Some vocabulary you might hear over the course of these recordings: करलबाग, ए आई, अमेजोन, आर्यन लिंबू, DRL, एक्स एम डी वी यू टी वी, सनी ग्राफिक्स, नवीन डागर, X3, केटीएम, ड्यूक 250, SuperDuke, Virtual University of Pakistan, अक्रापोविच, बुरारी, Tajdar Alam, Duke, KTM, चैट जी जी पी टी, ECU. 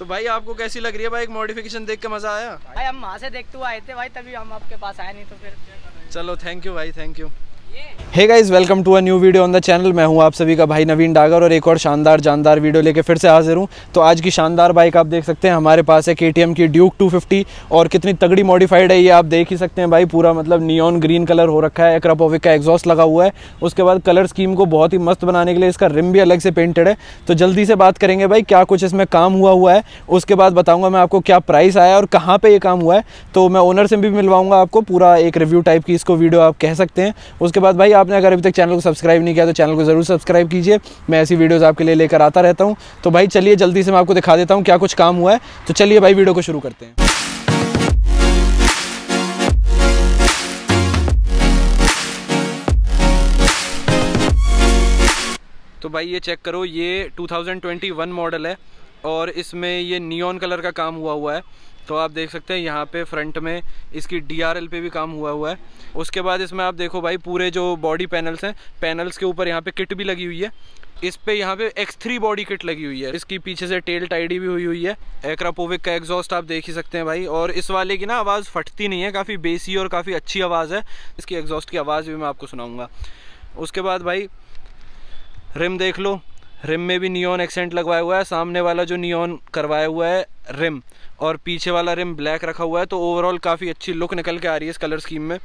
तो भाई आपको कैसी लग रही है भाई, एक मॉडिफिकेशन देख के मजा आया? भाई हम वहाँ से देखते हुए आए थे भाई, तभी हम आपके पास आए, नहीं तो फिर। चलो थैंक यू भाई, thank you. Hey guys, welcome to a new video on the channel. मैं हूं आप सभी का भाई नवीन डागर और एक और शानदार जानदार वीडियो लेके फिर से हाजिर हूं। तो आज की शानदार बाइक आप देख सकते हैं हमारे पास है केटीएम की ड्यूक 250 और कितनी तगड़ी मॉडिफाइड है ये आप देख ही सकते हैं भाई। पूरा मतलब नियॉन ग्रीन कलर हो रखा है, अक्रापोविच का एग्जॉस्ट लगा हुआ है, उसके बाद कलर स्कीम को बहुत ही मस्त बनाने के लिए इसका रिम भी अलग से पेंटेड है। तो जल्दी से बात करेंगे भाई क्या कुछ इसमें काम हुआ है, उसके बाद बताऊँगा मैं आपको क्या प्राइस आया और कहाँ पर ये काम हुआ है। तो मैं ओनर से भी मिलवाऊँगा आपको, पूरा एक रिव्यू टाइप की इसको वीडियो आप कह सकते हैं। उसके बाद भाई आपने अगर अभी तक चैनल को सब्सक्राइब नहीं किया तो चैनल को ज़रूर सब्सक्राइब कीजिए, मैं ऐसी वीडियोस आपके लिए लेकर आता रहता हूं। तो भाई चलिए जल्दी से मैं आपको दिखा देता हूं क्या कुछ काम हुआ है। तो चलिए भाई वीडियो को शुरू करते हैं। तो भाई ये चेक करो, ये 2021 मॉडल है और इसमें ये नियॉन कलर का काम हुआ है। तो आप देख सकते हैं यहाँ पे फ्रंट में इसकी DRL पे भी काम हुआ है। उसके बाद इसमें आप देखो भाई पूरे जो बॉडी पैनल्स हैं, पैनल्स के ऊपर यहाँ पे किट भी लगी हुई है। इस पे यहाँ पे X3 बॉडी किट लगी हुई है, इसकी पीछे से टेल टाइडी भी हुई है। अक्रापोविच का एग्जॉस्ट आप देख ही सकते हैं भाई। और इस वाले की ना आवाज़ फटती नहीं है, काफ़ी बेसी और काफ़ी अच्छी आवाज़ है। इसकी एग्जॉस्ट की आवाज़ भी मैं आपको सुनाऊँगा। उसके बाद भाई रिम देख लो, रिम में भी नियॉन एक्सेंट लगवाया हुआ है। सामने वाला जो नियॉन करवाया हुआ है रिम, और पीछे वाला रिम ब्लैक रखा हुआ है। तो ओवरऑल काफ़ी अच्छी लुक निकल के आ रही है इस कलर स्कीम में।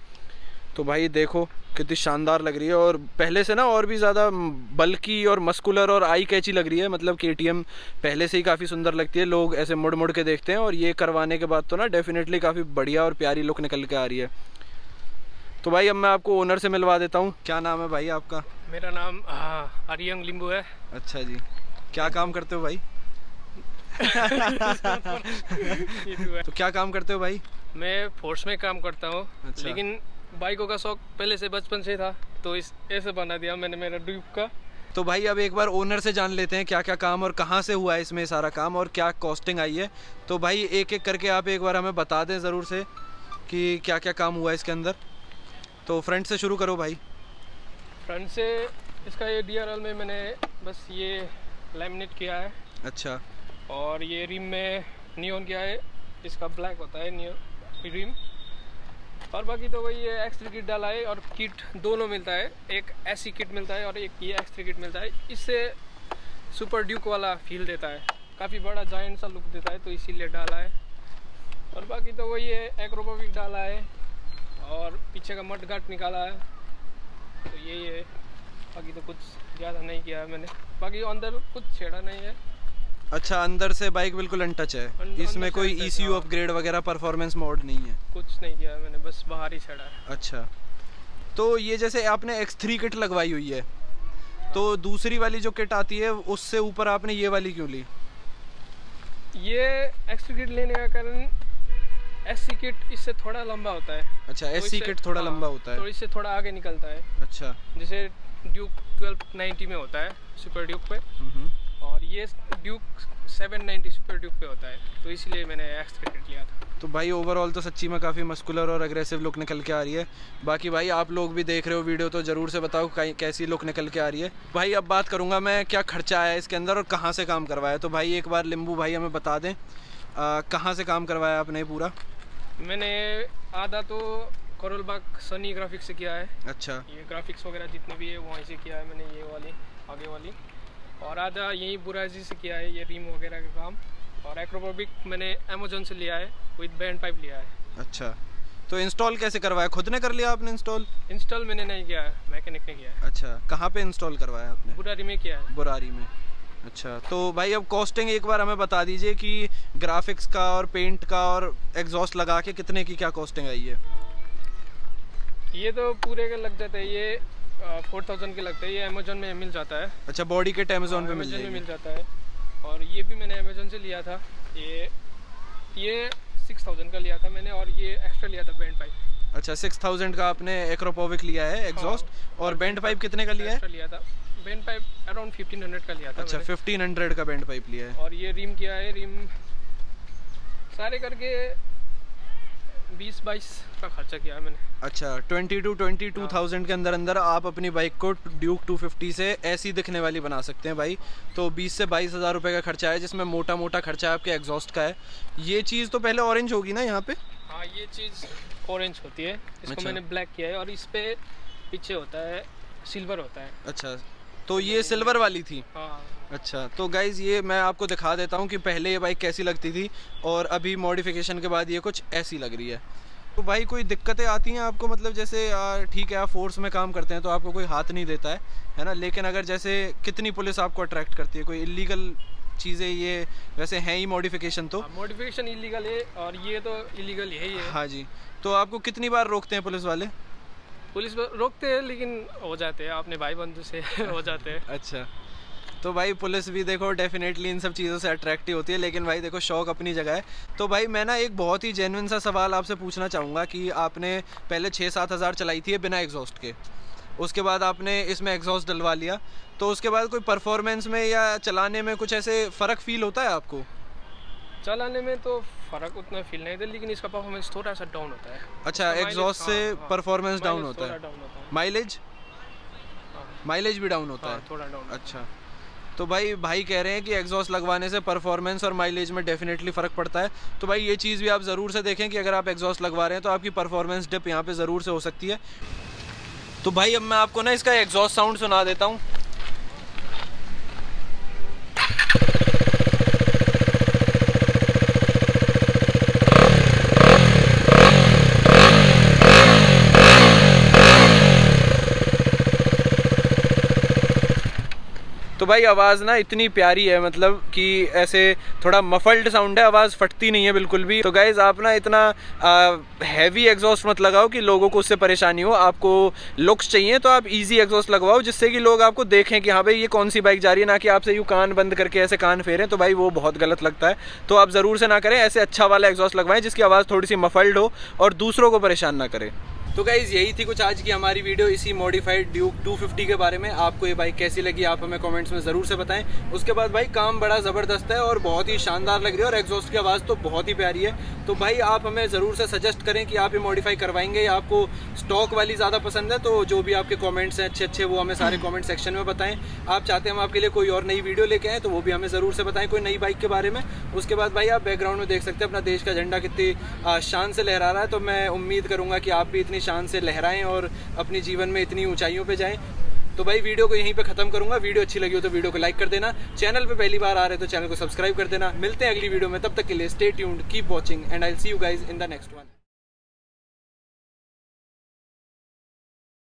तो भाई देखो कितनी शानदार लग रही है, और पहले से ना और भी ज़्यादा बल्की और मस्कुलर और आई कैची लग रही है। मतलब KTM पहले से ही काफ़ी सुंदर लगती है, लोग ऐसे मुड़ मुड़ के देखते हैं, और ये करवाने के बाद तो ना डेफिनेटली काफ़ी बढ़िया और प्यारी लुक निकल के आ रही है। तो भाई अब मैं आपको ओनर से मिलवा देता हूँ। क्या नाम है भाई आपका? मेरा नाम आर्यन लिंबू है। अच्छा जी, क्या काम करते हो भाई? तो क्या काम करते हो भाई? मैं फोर्स में काम करता हूँ। अच्छा। लेकिन बाइकों का शौक पहले से बचपन से था, तो इस ऐसे बना दिया मैंने मेरा ड्यूक का। तो भाई अब एक बार ओनर से जान लेते हैं क्या क्या काम और कहाँ से हुआ है इसमें सारा काम, और क्या कॉस्टिंग आई है। तो भाई एक एक करके आप एक बार हमें बता दें ज़रूर से कि क्या क्या काम हुआ है इसके अंदर। तो फ्रंट से शुरू करो भाई। फ्रंट से इसका ये DRL में मैंने बस ये लैमिनेट किया है। अच्छा। और ये रिम में नियॉन किया है, इसका ब्लैक होता है नियॉन रिम। और बाकी तो वही ये X3 किट डाला है, और किट दोनों मिलता है, एक ऐसी किट मिलता है और एक ये X3 किट मिलता है। इससे सुपर ड्यूक वाला फील देता है, काफ़ी बड़ा जायंट सा लुक देता है, तो इसीलिए डाला है। और बाकी तो वही ये अक्रापोविच डाला है, और पीछे का मड गाट निकाला है। तो यही है, बाकी तो कुछ ज़्यादा नहीं किया है मैंने, बाकी अंदर कुछ छेड़ा नहीं है। अच्छा, अंदर से बाइक बिल्कुल अनटच है, इसमें कोई ECU अपग्रेड वगैरह परफॉर्मेंस मोड नहीं है, कुछ नहीं किया मैंने, बस बाहर ही छड़ा है। अच्छा, तो ये जैसे आपने X3 किट लगवाई हुई है, तो दूसरी वाली जो किट आती है उससे ऊपर आपने ये वाली क्यों ली? ये X3 किट लेने का कारण SC किट इससे थोड़ा लंबा होता है। अच्छा, SC किट थोड़ा लंबा होता है, तो इससे थोड़ा आगे निकलता है। अच्छा, जैसे ड्यूक 1290 में होता है सुपर ड्यूक पे, और ये ड्यूक 790 सुपर ड्यूक पे होता है, तो इसलिए मैंने X3 किट लिया था। तो भाई ओवरऑल तो सच्ची में काफ़ी मस्कुलर और अग्रेसिव लुक निकल के आ रही है। बाकी भाई आप लोग भी देख रहे हो वीडियो, तो ज़रूर से बताओ कैसी लुक निकल के आ रही है। भाई अब बात करूँगा मैं क्या खर्चा आया इसके अंदर और कहाँ से काम करवाया। तो भाई एक बार लिंबू भाई हमें बता दें कहाँ से काम करवाया आपने पूरा? मैंने आधा तो करलबाग सनी ग्राफिक्स से किया है। अच्छा। ये ग्राफिक्स वगैरह जितने भी है वहीं से किया है मैंने, ये वाली आगे वाली, और आधा यहीं बुरारी से किया है, ये रिम वगैरह का काम। और अक्रापोविच मैंने अमेजोन से लिया है, विद बैंड पाइप लिया है। अच्छा, तो इंस्टॉल कैसे करवाया, खुद ने कर लिया आपने इंस्टॉल? इंस्टॉल मैंने नहीं किया है, मैकेनिक ने किया है। अच्छा, कहाँ पे इंस्टॉल करवाया आपने? बुरारी में किया है। बुरारी में। अच्छा, तो भाई अब कॉस्टिंग एक बार हमें बता दीजिए कि ग्राफिक्स का और पेंट का और एग्जॉस्ट लगा के कितने की क्या कॉस्टिंग आई है? ये तो पूरे का लग जाता है, ये 4000 के लगता है, ये अमेजोन में मिल जाता है। अच्छा, बॉडी किट अमेजोन पे मिल जाता है। और ये भी मैंने अमेजोन से लिया था, ये 6000 का लिया था मैंने, और ये एक्स्ट्रा लिया था बैंड पाइप। अच्छा, 6000 का आपने अक्रापोविच लिया है एग्जॉस्ट। हाँ। और बैंड पाइप कितने का लिया है? लिया था बैंड पाइप अराउंड 1500 का लिया था। अच्छा, 1500 का बैंड पाइप लिया है। और ये रिम किया है, रिम सारे करके 20-22 का खर्चा किया मैंने। अच्छा 22,000 के अंदर अंदर आप अपनी बाइक को ड्यूक 250 से ऐसी दिखने वाली बना सकते हैं भाई। तो 20 से 22 हज़ार रुपये का खर्चा है, जिसमें मोटा मोटा खर्चा आपके एग्जॉस्ट का है। ये चीज़ तो पहले ऑरेंज होगी ना यहाँ पे? हाँ ये चीज़ ऑरेंज होती है, इसको अच्छा। मैंने ब्लैक किया है और इस पर पीछे होता है सिल्वर होता है। अच्छा तो ये सिल्वर वाली थी। हाँ। अच्छा तो गाइज़ ये मैं आपको दिखा देता हूँ कि पहले ये बाइक कैसी लगती थी और अभी मॉडिफिकेशन के बाद ये कुछ ऐसी लग रही है। तो भाई कोई दिक्कतें आती हैं आपको, मतलब जैसे ठीक है आप फोर्स में काम करते हैं तो आपको कोई हाथ नहीं देता है ना, लेकिन अगर जैसे कितनी पुलिस आपको अट्रैक्ट करती है, कोई इलीगल चीज़ें ये वैसे हैं ही मॉडिफिकेशन, तो मॉडिफिकेशन इलीगल है और ये तो इलीगल है ही है। हाँ जी, तो आपको कितनी बार रोकते हैं पुलिस वाले? पुलिस रोकते हैं लेकिन हो जाते हैं आपने भाई बंधु से हो जाते हैं। अच्छा तो भाई पुलिस भी देखो डेफिनेटली इन सब चीज़ों से अट्रैक्टिव होती है, लेकिन भाई देखो शौक अपनी जगह है। तो भाई मैं ना एक बहुत ही जेन्युइन सा सवाल आपसे पूछना चाहूँगा कि आपने पहले 6-7 हज़ार चलाई थी बिना एग्जॉस्ट के, उसके बाद आपने इसमें एग्जॉस्ट डलवा लिया, तो उसके बाद कोई परफॉर्मेंस में या चलाने में कुछ ऐसे फ़र्क फील होता है आपको? चलाने में तो फ़र्क उतना फील नहीं था, लेकिन इसका परफॉर्मेंस थोड़ा सा डाउन होता है। अच्छा एग्जॉस्ट से परफॉर्मेंस डाउन होता है, माइलेज भी डाउन होता है थोड़ा डाउन। अच्छा तो भाई कह रहे हैं कि एग्जॉस्ट लगवाने से परफॉर्मेंस और माइलेज में डेफिनेटली फ़र्क पड़ता है। तो भाई ये चीज़ भी आप ज़रूर से देखें कि अगर आप एग्जॉस्ट लगवा रहे हैं तो आपकी परफॉर्मेंस डिप यहाँ पर ज़रूर से हो सकती है। तो भाई अब मैं आपको ना इसका एग्जॉस्ट साउंड सुना देता हूँ। तो भाई आवाज़ ना इतनी प्यारी है, मतलब कि ऐसे थोड़ा मफल्ड साउंड है, आवाज़ फटती नहीं है बिल्कुल भी। तो गाइज़ आप ना इतना हैवी एग्जॉस्ट मत लगाओ कि लोगों को उससे परेशानी हो। आपको लुक्स चाहिए तो आप इजी एग्जॉस्ट लगवाओ, जिससे कि लोग आपको देखें कि हाँ भाई ये कौन सी बाइक जा रही है, ना कि आपसे यूँ कान बंद करके ऐसे कान फेरें, तो भाई वो बहुत गलत लगता है। तो आप ज़रूर से ना करें, ऐसे अच्छा वाला एग्जॉस्ट लगवाएं जिसकी आवाज़ थोड़ी सी मफल्ड हो और दूसरों को परेशान ना करें। तो गाइज़ यही थी कुछ आज की हमारी वीडियो इसी मॉडिफाइड ड्यूक 250 के बारे में। आपको ये बाइक कैसी लगी आप हमें कमेंट्स में ज़रूर से बताएं। उसके बाद भाई काम बड़ा ज़बरदस्त है और बहुत ही शानदार लग रही है और एग्जॉस्ट की आवाज़ तो बहुत ही प्यारी है। तो भाई आप हमें ज़रूर से सजेस्ट करें कि आप ये मॉडिफाई करवाएंगे या आपको स्टॉक वाली ज़्यादा पसंद है। तो जो भी आपके कॉमेंट्स हैं अच्छे अच्छे वो हमें सारे कॉमेंट सेक्शन में बताएँ। आप चाहते हैं हम आपके लिए कोई और नई वीडियो लेके आएँ तो वो भी हमें ज़रूर से बताएँ कोई नई बाइक के बारे में। उसके बाद भाई आप बैकग्राउंड में देख सकते हैं अपना देश का झंडा कितनी शान से लहरा रहा है। तो मैं उम्मीद करूँगा कि आप भी इतनी शान से लहराएं और अपने जीवन में इतनी ऊंचाइयों पे जाएं। तो भाई वीडियो को यहीं पे ख़त्म करूंगा। वीडियो अच्छी लगी हो तो वीडियो को लाइक कर देना, चैनल पे पहली बार आ रहे तो चैनल को सब्सक्राइब कर देना। मिलते हैं अगली वीडियो में, तब तक के लिए stay tuned, keep watching and I will see you guys in the next one.